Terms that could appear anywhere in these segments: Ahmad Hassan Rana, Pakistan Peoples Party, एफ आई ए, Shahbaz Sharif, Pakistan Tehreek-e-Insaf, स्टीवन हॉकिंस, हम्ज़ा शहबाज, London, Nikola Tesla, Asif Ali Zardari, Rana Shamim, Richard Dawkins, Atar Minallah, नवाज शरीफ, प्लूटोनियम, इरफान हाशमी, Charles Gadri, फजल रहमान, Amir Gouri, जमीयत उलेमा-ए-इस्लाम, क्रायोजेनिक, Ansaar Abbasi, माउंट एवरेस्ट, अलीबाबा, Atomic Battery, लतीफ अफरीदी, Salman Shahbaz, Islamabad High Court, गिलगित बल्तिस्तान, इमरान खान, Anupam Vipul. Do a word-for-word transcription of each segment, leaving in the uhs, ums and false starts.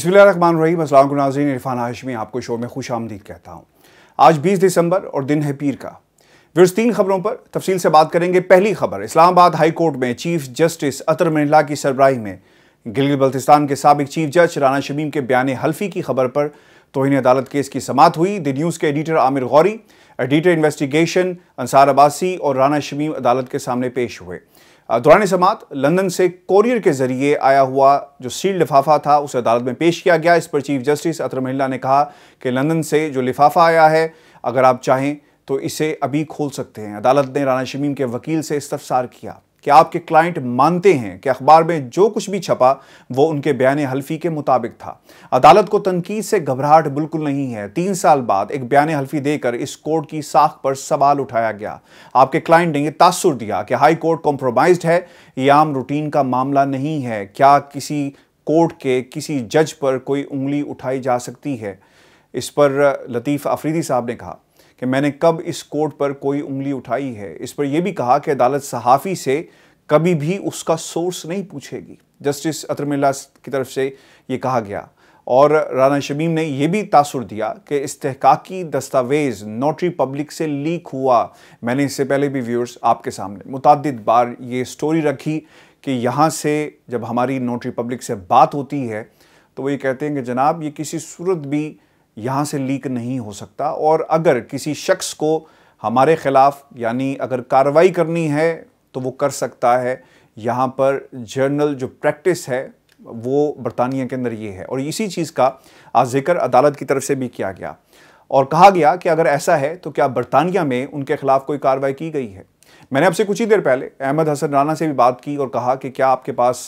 बिस्मिल्लाहिर्रहमानिर्रहीम अस्सलाम वालेकुम नाज़रीन, इरफान हाशमी आपको शो में खुश आमदीद कहता हूँ। आज बीस दिसंबर और दिन है पीर का। विरस्तीन खबरों पर तफसील से बात करेंगे। पहली खबर, इस्लामाबाद हाई कोर्ट में चीफ जस्टिस अतर मिनल्लाह की सरबराही में गिलगित बल्तिस्तान के साबिक चीफ जज राना शमीम के बयान हल्फी की खबर पर तोहीन अदालत केस की समात हुई। द न्यूज़ के editor Amir Ghauri, editor investigation Ansar Abbasi और राना शमीम अदालत के सामने पेश हुए। दौरान समात लंदन से कोरियर के जरिए आया हुआ जो सील लिफाफा था उसे अदालत में पेश किया गया। इस पर चीफ जस्टिस अतर मिनल्लाह ने कहा कि लंदन से जो लिफाफा आया है, अगर आप चाहें तो इसे अभी खोल सकते हैं। अदालत ने राना शमीम के वकील से इस्तफसार किया कि आपके क्लाइंट मानते हैं कि अखबार में जो कुछ भी छपा वो उनके बयान हल्फी के मुताबिक था। अदालत को तनकीद से घबराहट बिल्कुल नहीं है। तीन साल बाद एक बयान हल्फी देकर इस कोर्ट की साख पर सवाल उठाया गया। आपके क्लाइंट ने यह तासुर दिया कि हाई कोर्ट कॉम्प्रोमाइज्ड है, यह आम रूटीन का मामला नहीं है। क्या किसी कोर्ट के किसी जज पर कोई उंगली उठाई जा सकती है? इस पर लतीफ अफरीदी साहब ने कहा कि मैंने कब इस कोर्ट पर कोई उंगली उठाई है। इस पर यह भी कहा कि अदालत सहाफ़ी से कभी भी उसका सोर्स नहीं पूछेगी। जस्टिस अतर मिनल्लाह की तरफ से ये कहा गया। और राना शमीम ने यह भी तासुर दिया कि इस्तेहकाकी दस्तावेज़ नोटरी पब्लिक से लीक हुआ। मैंने इससे पहले भी व्यूअर्स आपके सामने मुताद्दिद बार ये स्टोरी रखी कि यहाँ से जब हमारी नोटरी पब्लिक से बात होती है तो वो ये कहते हैं कि जनाब ये किसी सूरत भी यहाँ से लीक नहीं हो सकता, और अगर किसी शख्स को हमारे ख़िलाफ़ यानी अगर कार्रवाई करनी है तो वो कर सकता है। यहाँ पर जर्नल जो प्रैक्टिस है वो बरतानिया के अंदर ये है, और इसी चीज़ का आज जिक्र अदालत की तरफ से भी किया गया। और कहा गया कि अगर ऐसा है तो क्या बरतानिया में उनके ख़िलाफ़ कोई कार्रवाई की गई है? मैंने आपसे कुछ ही देर पहले अहमद हसन राना से भी बात की और कहा कि क्या आपके पास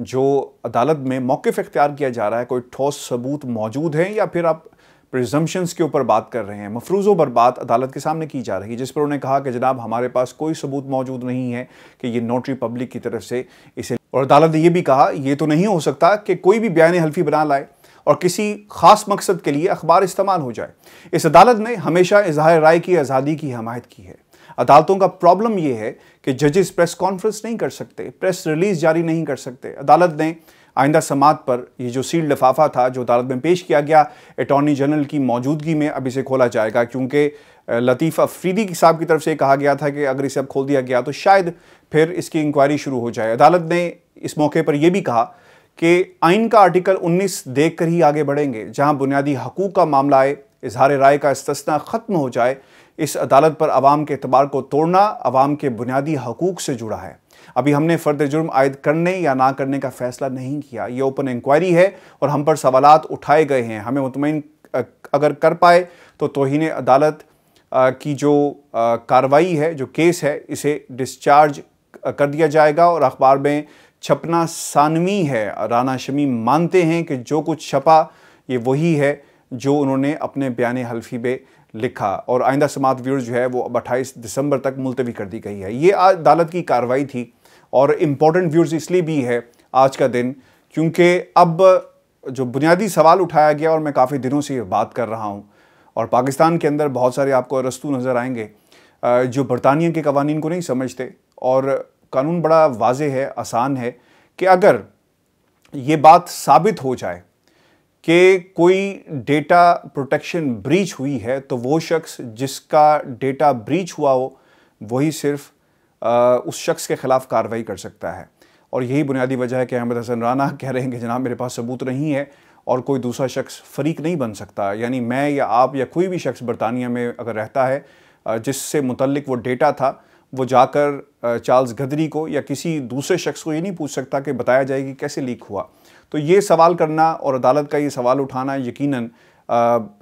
जो अदालत में मौक़िफ़ इख्तियार किया जा रहा है कोई ठोस सबूत मौजूद हैं, या फिर आप प्रिजम्पशंस के ऊपर बात कर रहे हैं, मफरूज़ों पर बात अदालत के सामने की जा रही है? जिस पर उन्होंने कहा कि जनाब हमारे पास कोई सबूत मौजूद नहीं है कि ये नोटरी पब्लिक की तरफ से इसे, और अदालत ने यह भी कहा ये तो नहीं हो सकता कि कोई भी बयान हल्फी बना लाए और किसी ख़ास मकसद के लिए अखबार इस्तेमाल हो जाए। इस अदालत ने हमेशा इजहार राय की आज़ादी की हमायत की है। अदालतों का प्रॉब्लम यह है कि जजेस प्रेस कॉन्फ्रेंस नहीं कर सकते, प्रेस रिलीज़ जारी नहीं कर सकते। अदालत ने आइंदा समात पर ये जो सील लिफाफा था जो अदालत में पेश किया गया, अटॉर्नी जनरल की मौजूदगी में अब इसे खोला जाएगा, क्योंकि लतीफ़ अफरीदी साहब की तरफ से कहा गया था कि अगर इसे अब खोल दिया गया तो शायद फिर इसकी इंक्वायरी शुरू हो जाए। अदालत ने इस मौके पर यह भी कहा कि आइन का आर्टिकल उन्नीस देख कर ही आगे बढ़ेंगे। जहाँ बुनियादी हकूक़ का मामला आए, इजहार राय का इस्तिस्ना ख़त्म हो जाए। इस अदालत पर आवाम के एतबार को तोड़ना आवाम के बुनियादी हकूक़ से जुड़ा है। अभी हमने फ़र्द जुर्म आयद करने या ना करने का फ़ैसला नहीं किया। ये ओपन इंक्वायरी है और हम पर सवालात उठाए गए हैं। हमें मुतमईन अगर कर पाए तो तौहीन अदालत की जो कार्रवाई है, जो केस है, इसे डिस्चार्ज कर दिया जाएगा। और अखबार में छपना सानवी है। राना शमीम मानते हैं कि जो कुछ छपा ये वही है जो उन्होंने अपने बयान हल्फी में लिखा, और आइंदा समात व्यूज़ जो है वो अब अट्ठाईस दिसंबर तक मुलतवी कर दी गई है। ये अदालत की कार्रवाई थी, और इम्पॉर्टेंट व्यूज़ इसलिए भी है आज का दिन क्योंकि अब जो बुनियादी सवाल उठाया गया, और मैं काफ़ी दिनों से ये बात कर रहा हूँ, और पाकिस्तान के अंदर बहुत सारे आपको अरस्तू नज़र आएंगे जो बरतानिया के कवानीन को नहीं समझते, और कानून बड़ा वाज़े है, आसान है कि अगर ये बात साबित हो जाए कि कोई डेटा प्रोटेक्शन ब्रीच हुई है तो वो शख्स जिसका डेटा ब्रीच हुआ हो वही सिर्फ आ, उस शख्स के ख़िलाफ़ कार्रवाई कर सकता है। और यही बुनियादी वजह है कि अहमद हसन राना कह रहे हैं कि जनाब मेरे पास सबूत नहीं है और कोई दूसरा शख्स फरीक नहीं बन सकता, यानी मैं या आप या कोई भी शख्स बरतानिया में अगर रहता है जिससे मुतल्लिक वो डेटा था, वो जाकर चार्ल्स गदरी को या किसी दूसरे शख्स को ये नहीं पूछ सकता कि बताया जाए कि कैसे लीक हुआ। तो ये सवाल करना और अदालत का ये सवाल उठाना यकीनन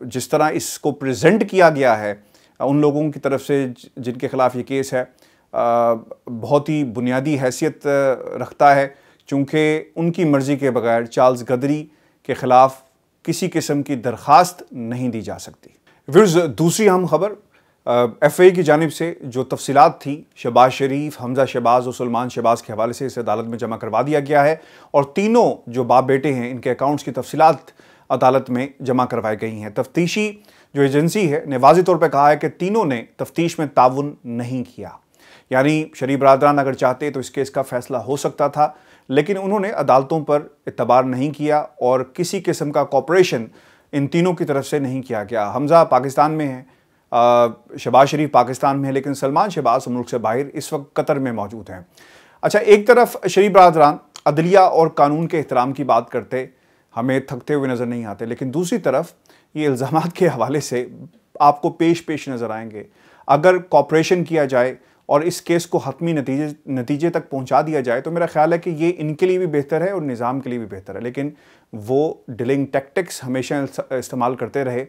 जिस तरह इसको प्रेजेंट किया गया है उन लोगों की तरफ से जिनके ख़िलाफ़ ये केस है, बहुत ही बुनियादी हैसियत रखता है, चूँकि उनकी मर्ज़ी के बगैर चार्ल्स गदरी के ख़िलाफ़ किसी किस्म की दरख्वास्त नहीं दी जा सकती। व्यूअर्स, दूसरी अहम खबर, एफ आई की जानिब से जो तफसीलात थी शहबाज शरीफ, हम्ज़ा शहबाज और सलमान शहबाज के हवाले से इसे अदालत में जमा करवा दिया गया है, और तीनों जो बाप बेटे हैं इनके अकाउंट्स की तफसीलात अदालत में जमा करवाई गई हैं। तफ्तीशी जो एजेंसी है ने वाज़े तौर पर कहा है कि तीनों ने तफ्तीश में ताउन नहीं किया, यानी शरीफ बरादरान अगर चाहते तो इस केस का फ़ैसला हो सकता था, लेकिन उन्होंने अदालतों पर इतबार नहीं किया और किसी किस्म का कॉपरेशन इन तीनों की तरफ से नहीं किया गया। हमज़ा पाकिस्तान में है, शहबाज शरीफ पाकिस्तान में है, लेकिन सलमान शहबाज मुल्क से बाहर इस वक्त कतर में मौजूद हैं। अच्छा, एक तरफ शरीफ बरादरान अदलिया और कानून के एहतराम की बात करते हमें थकते हुए नज़र नहीं आते, लेकिन दूसरी तरफ ये इल्ज़ामात के हवाले से आपको पेश पेश नज़र आएंगे। अगर कॉपरेशन किया जाए और इस केस को हतमी नतीजे नतीजे तक पहुंचा दिया जाए तो मेरा ख्याल है कि ये इनके लिए भी बेहतर है और निज़ाम के लिए भी बेहतर है, लेकिन वो डिलिंग टैक्टिक्स हमेशा इस्तेमाल करते रहे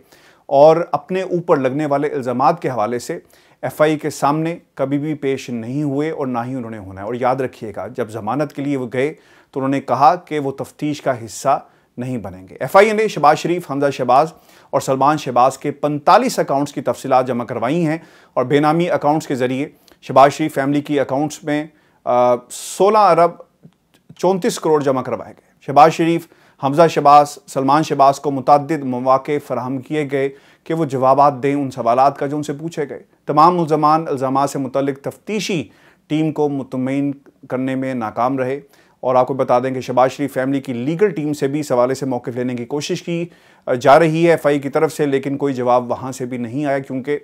और अपने ऊपर लगने वाले इल्ज़ामात के हवाले से एफ आई ए के सामने कभी भी पेश नहीं हुए और ना ही उन्होंने होना है। और याद रखिएगा, जब ज़मानत के लिए वो गए तो उन्होंने कहा कि वो तफ्तीश का हिस्सा नहीं बनेंगे। एफ आई ए ने शहबाज शरीफ, हमज़ा शहबाज और सलमान शहबाज के पैंतालीस अकाउंट्स की तफसीलात जमा करवाई हैं और बेनामी अकाउंट्स के ज़रिए शहबाज शरीफ फैमिली की अकाउंट्स में सोलह अरब चौंतीस करोड़ जमा करवाए गए। शहबाज शरीफ, हमज़ा शहबाज, सलमान शहबाज को मुतअद्दिद मौक़े फ़राहम किए गए कि वो जवाबात दें उन सवालात का जो उनसे पूछे गए। तमाम मुल्ज़मान इल्ज़ामात से मुतल्लिक़ तफ्तीशी टीम को मुतमईन करने में नाकाम रहे। और आपको बता दें कि शहबाज शरीफ फैमिली की लीगल टीम से भी इस हवाले से मौक़िफ़ लेने की कोशिश की जा रही है एफ आई ए की तरफ से, लेकिन कोई जवाब वहाँ से भी नहीं आया, क्योंकि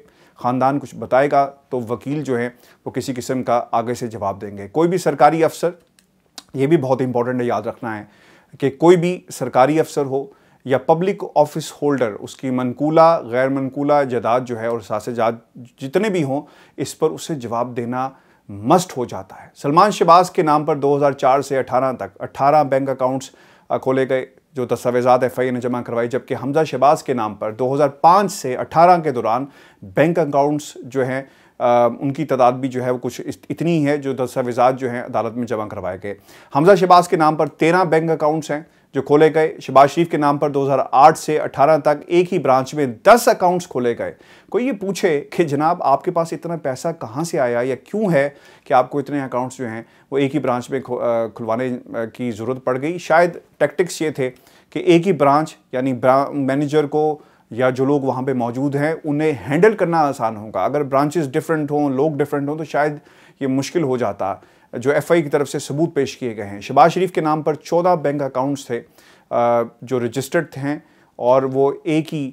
ख़ानदान कुछ बताएगा तो वकील जो हैं वो किसी किस्म का आगे से जवाब देंगे। कोई भी सरकारी अफसर, ये भी बहुत इंपॉर्टेंट है याद रखना है कि कोई भी सरकारी अफसर हो या पब्लिक ऑफिस होल्डर, उसकी मनकूला गैर मनकूला जायदाद जो है और सासेजात जितने भी हों इस पर उसे जवाब देना मस्ट हो जाता है। सलमान शहबाज के नाम पर दो हज़ार चार से अठारह तक अठारह बैंक अकाउंट्स खोले गए जो दस्तावेज़ात एफ आई ए ने जमा करवाई, जबकि हमज़ा शहबाज के नाम पर दो हज़ार पाँच से अठारह के दौरान बैंक अकाउंट्स जो हैं आ, उनकी तादाद भी जो है वो कुछ इतनी है जो दस्तावेज़ात जो हैं अदालत में जमा करवाए गए। हमज़ा शहबाज के नाम पर तेरह बैंक अकाउंट्स हैं जो खोले गए। शहबाज शरीफ के नाम पर दो हज़ार आठ से अठारह तक एक ही ब्रांच में दस अकाउंट्स खोले गए। कोई ये पूछे कि जनाब आपके पास इतना पैसा कहाँ से आया या क्यों है कि आपको इतने अकाउंट्स जो हैं वो एक ही ब्रांच में खुलवाने की ज़रूरत पड़ गई? शायद टैक्टिक्स ये थे कि एक ही ब्रांच यानी मैनेजर को या जो लोग वहाँ पे मौजूद हैं उन्हें हैंडल करना आसान होगा। अगर ब्रांचेस डिफरेंट हों, लोग डिफरेंट हों तो शायद ये मुश्किल हो जाता। जो एफ आई ए की तरफ से सबूत पेश किए गए हैं, शहबाज शरीफ के नाम पर चौदह बैंक अकाउंट्स थे जो रजिस्टर्ड हैं और वो एक ही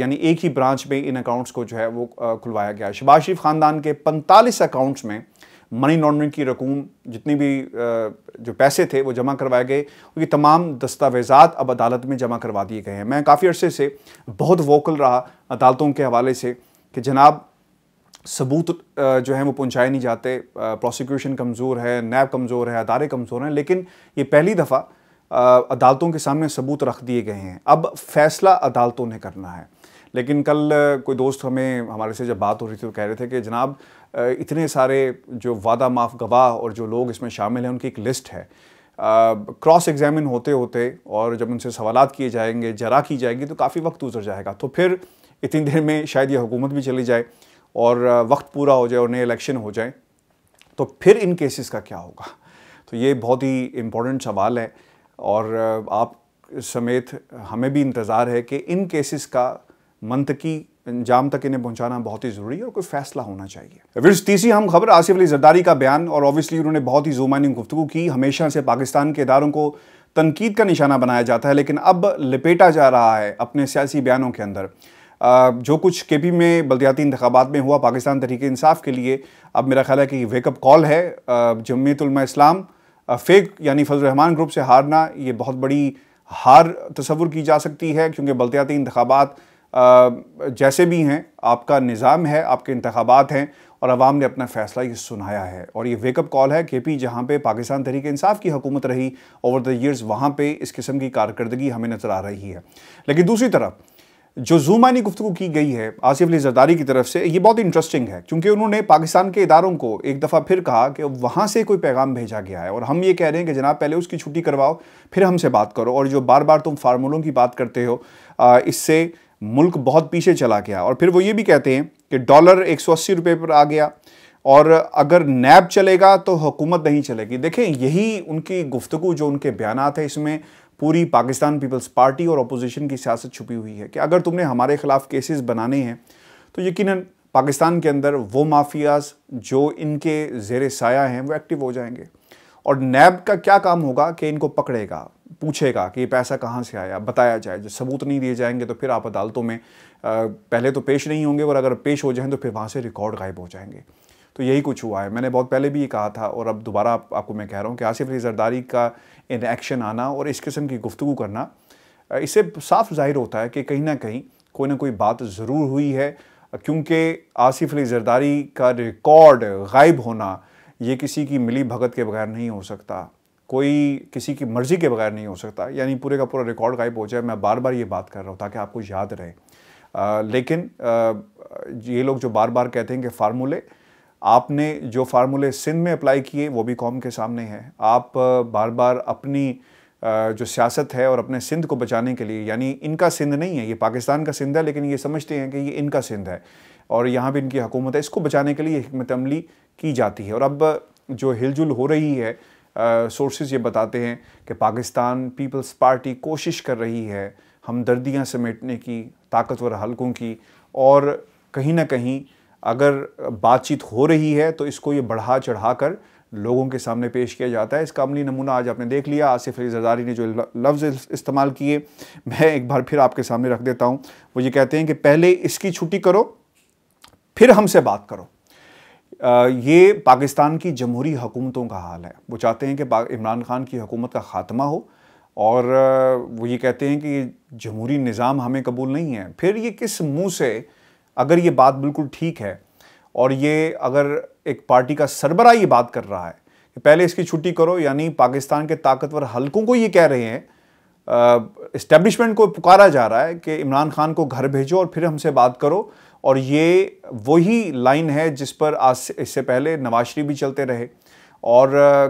यानी एक ही ब्रांच में इन अकाउंट्स को जो है वो खुलवाया गया। शहबाज शरीफ ख़ानदान के पैंतालीस अकाउंट्स में मनी लॉन्ड्रिंग की रकूम, जितनी भी जो पैसे थे वो जमा करवाए गए। उनकी तमाम दस्तावेज़ात अब अदालत में जमा करवा दिए गए हैं। मैं काफ़ी अरसे से बहुत वोकल रहा अदालतों के हवाले से कि जनाब सबूत जो हैं वो पहुंचाए नहीं जाते, प्रोसिक्यूशन कमज़ोर है, नैब कमज़ोर है, अदारे कमज़ोर हैं, लेकिन ये पहली दफ़ा अदालतों के सामने सबूत रख दिए गए हैं। अब फैसला अदालतों ने करना है। लेकिन कल कोई दोस्त हमें हमारे से जब बात हो रही थी तो कह रहे थे कि जनाब इतने सारे जो वादा माफ़ गवाह और जो लोग इसमें शामिल हैं उनकी एक लिस्ट है। क्रॉस एग्जामिन होते होते और जब उनसे सवालात किए जाएंगे, जरा की जाएगी तो काफ़ी वक्त गुजर जाएगा, तो फिर इतनी देर में शायद ये हुकूमत भी चली जाए और वक्त पूरा हो जाए और नए इलेक्शन हो जाए, तो फिर इन केसेस का क्या होगा? तो ये बहुत ही इम्पोर्टेंट सवाल है और आप समेत हमें भी इंतज़ार है कि इन केसेस का मंतकी अंजाम तक इन्हें पहुंचाना बहुत ही ज़रूरी है और कोई फैसला होना चाहिए। फिर तीसरी हम खबर, आसिफ अली जरदारी का बयान और ऑब्वियसली उन्होंने बहुत ही ज़ुमानी गुफ्तगू की। हमेशा से पाकिस्तान के इदारों को तनकीद का निशाना बनाया जाता है, लेकिन अब लपेटा जा रहा है अपने सियासी बयानों के अंदर। जो कुछ के पी में बल्दियाती इंतखाबात में हुआ पाकिस्तान तहरीक इंसाफ के लिए अब मेरा ख्याल है कि वेकअप कॉल है। जमीयत उलेमा-ए-इस्लाम फेक यानी फजल रहमान ग्रुप से हारना ये बहुत बड़ी हार तस्वुर की जा सकती है, क्योंकि बल्दियाती इंतखाबात जैसे भी हैं आपका निज़ाम है, आपके इंतखाबात हैं और आवाम ने अपना फ़ैसला ये सुनाया है और ये वेकअप कॉल है। के पी जहाँ पे पाकिस्तान तहरीक इंसाफ की हुकूमत रही ओवर द ईयर्स, वहाँ पे इस किस्म की कारकर्दगी हमें नज़र आ रही है। लेकिन दूसरी तरफ जो ज़ुमानी गुफ्तगू की गई है आसिफ अली जरदारी की तरफ से ये बहुत इंटरेस्टिंग है, क्योंकि उन्होंने पाकिस्तान के इदारों को एक दफ़ा फिर कहा कि वहाँ से कोई पैगाम भेजा गया है और हम ये कह रहे हैं कि जनाब पहले उसकी छुट्टी करवाओ फिर हमसे बात करो, और जो बार बार तुम फार्मूलों की बात करते हो इससे मुल्क बहुत पीछे चला गया। और फिर वो ये भी कहते हैं कि डॉलर एक सौ अस्सी रुपये पर आ गया और अगर नैब चलेगा तो हुकूमत नहीं चलेगी। देखें, यही उनकी गुफ्तगू जो उनके बयानात है इसमें पूरी पाकिस्तान पीपल्स पार्टी और अपोजिशन की सियासत छुपी हुई है कि अगर तुमने हमारे ख़िलाफ़ केसेस बनाने हैं तो यकीनन पाकिस्तान के अंदर वो माफियाज जो इनके ज़ेर साया हैं वो एक्टिव हो जाएंगे और नैब का क्या काम होगा कि इनको पकड़ेगा, पूछेगा कि ये पैसा कहाँ से आया, बताया जाए। जो सबूत नहीं दिए जाएंगे तो फिर आप अदालतों में पहले तो पेश नहीं होंगे और अगर पेश हो जाएं तो फिर वहाँ से रिकॉर्ड गायब हो जाएंगे। तो यही कुछ हुआ है। मैंने बहुत पहले भी ये कहा था और अब दोबारा आप, आपको मैं कह रहा हूँ कि आसिफ अली जरदारी का इन एक्शन आना और इस किस्म की गुफ्तगू करना, इससे साफ जाहिर होता है कि कहीं ना कहीं कोई ना कोई बात ज़रूर हुई है, क्योंकि आसिफ अली जरदारी का रिकॉर्ड गायब होना ये किसी की मिली भगत के बगैर नहीं हो सकता, कोई किसी की मर्ज़ी के बगैर नहीं हो सकता। यानी पूरे का पूरा रिकॉर्ड गायब हो जाए, मैं बार बार ये बात कर रहा हूँ ताकि आपको याद रहे। आ, लेकिन आ, ये लोग जो बार बार कहते हैं कि फार्मूले, आपने जो फार्मूले सिंध में अप्लाई किए वो भी कौम के सामने हैं। आप बार बार अपनी आ, जो सियासत है और अपने सिंध को बचाने के लिए, यानी इनका सिंध नहीं है, ये पाकिस्तान का सिंध है, लेकिन ये समझते हैं कि ये इनका सिंध है और यहाँ पर इनकी हुकूमत है, इसको बचाने के लिए हिकमत अमली की जाती है। और अब जो हिलजुल हो रही है, सोर्सेज ये बताते हैं कि पाकिस्तान पीपल्स पार्टी कोशिश कर रही है हमदर्दियाँ समेटने की, ताकतवर हलकों की, और कहीं ना कहीं अगर बातचीत हो रही है तो इसको ये बढ़ा चढ़ा कर लोगों के सामने पेश किया जाता है। इसका अमली नमूना आज आपने देख लिया। आसिफ अली जरदारी ने जो लफ्ज़ इस्तेमाल किए मैं एक बार फिर आपके सामने रख देता हूँ। वो ये कहते हैं कि पहले इसकी छुट्टी करो फिर हमसे बात करो। ये पाकिस्तान की जमहूरी हुकूमतों का हाल है। वो चाहते हैं कि इमरान खान की हुकूमत का ख़ात्मा हो और वो ये कहते हैं कि जमहूरी निज़ाम हमें कबूल नहीं है। फिर ये किस मुंह से, अगर ये बात बिल्कुल ठीक है और ये अगर एक पार्टी का सरबरा ये बात कर रहा है कि पहले इसकी छुट्टी करो, यानी पाकिस्तान के ताकतवर हलकों को ये कह रहे हैं, इस्टेब्लिशमेंट को पुकारा जा रहा है कि इमरान खान को घर भेजो और फिर हमसे बात करो। और ये वही लाइन है जिस पर आज इससे पहले नवाज शरीफ भी चलते रहे और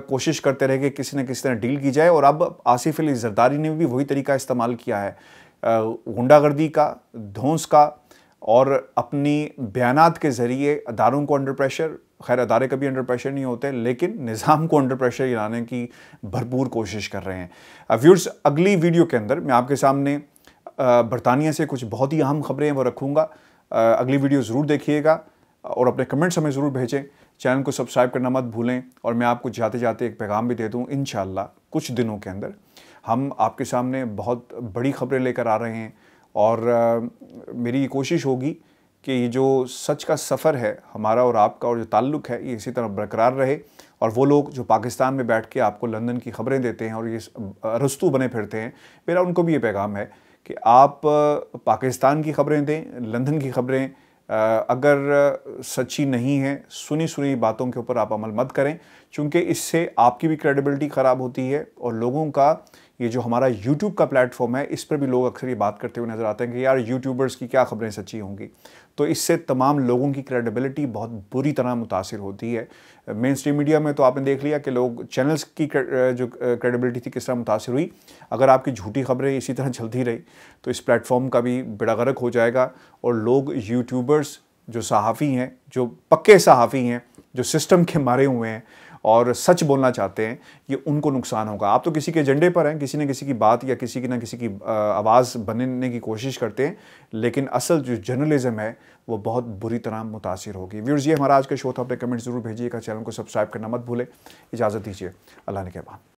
कोशिश करते रहे कि किसी न किसी तरह डील की जाए। और अब आसिफ अली जरदारी ने भी वही तरीका इस्तेमाल किया है, गुंडागर्दी का, धौंस का, और अपनी बयानात के ज़रिए अदारों को अंडर प्रेशर, खैर अदारे कभी अंडर प्रेशर नहीं होते, लेकिन निज़ाम को अंडर प्रेशर लाने की भरपूर कोशिश कर रहे हैं। व्यूअर्स, अगली वीडियो के अंदर मैं आपके सामने बरतानिया से कुछ बहुत ही अहम खबरें वो रखूँगा। अगली वीडियो ज़रूर देखिएगा और अपने कमेंट्स हमें ज़रूर भेजें। चैनल को सब्सक्राइब करना मत भूलें। और मैं आपको जाते जाते एक पैगाम भी दे दूं, इंशाल्लाह कुछ दिनों के अंदर हम आपके सामने बहुत बड़ी खबरें लेकर आ रहे हैं और मेरी कोशिश होगी कि ये जो सच का सफ़र है हमारा और आपका और जो ताल्लुक़ है ये इसी तरह बरकरार रहे। और वो लोग जो पाकिस्तान में बैठ के आपको लंदन की ख़बरें देते हैं और ये अरस्तू बने फिरते हैं, मेरा उनको भी ये पैगाम है कि आप पाकिस्तान की ख़बरें दें, लंदन की ख़बरें अगर सच्ची नहीं है, सुनी सुनी बातों के ऊपर आप अमल मत करें, क्योंकि इससे आपकी भी क्रेडिबिलिटी ख़राब होती है। और लोगों का ये जो हमारा यूट्यूब का प्लेटफॉर्म है, इस पर भी लोग अक्सर ये बात करते हुए नज़र आते हैं कि यार यूट्यूबर्स की क्या ख़बरें सच्ची होंगी। तो इससे तमाम लोगों की क्रेडिबिलिटी बहुत बुरी तरह मुतासिर होती है। मेन स्ट्रीम मीडिया में तो आपने देख लिया कि लोग चैनल्स की जो क्रेडिबिलिटी थी किस तरह मुतासिर हुई। अगर आपकी झूठी ख़बरें इसी तरह चलती रही तो इस प्लेटफॉर्म का भी बेड़ा गर्क हो जाएगा और लोग यूट्यूबर्स जो सहाफ़ी हैं, जो पक्के सहाफ़ी हैं, जो सिस्टम के मारे हुए हैं और सच बोलना चाहते हैं, ये उनको नुकसान होगा। आप तो किसी के एजेंडे पर हैं, किसी न किसी की बात या किसी की ना किसी की आवाज़ बनने की कोशिश करते हैं, लेकिन असल जो जर्नलिज़म है वो बहुत बुरी तरह मुतासिर होगी। व्यूअर्स, ये हमारा आज का शो था। अपने कमेंट ज़रूर भेजिएगा, चैनल को सब्सक्राइब करना मत भूलें। इजाज़त दीजिए, अल्लाह ने के बाद।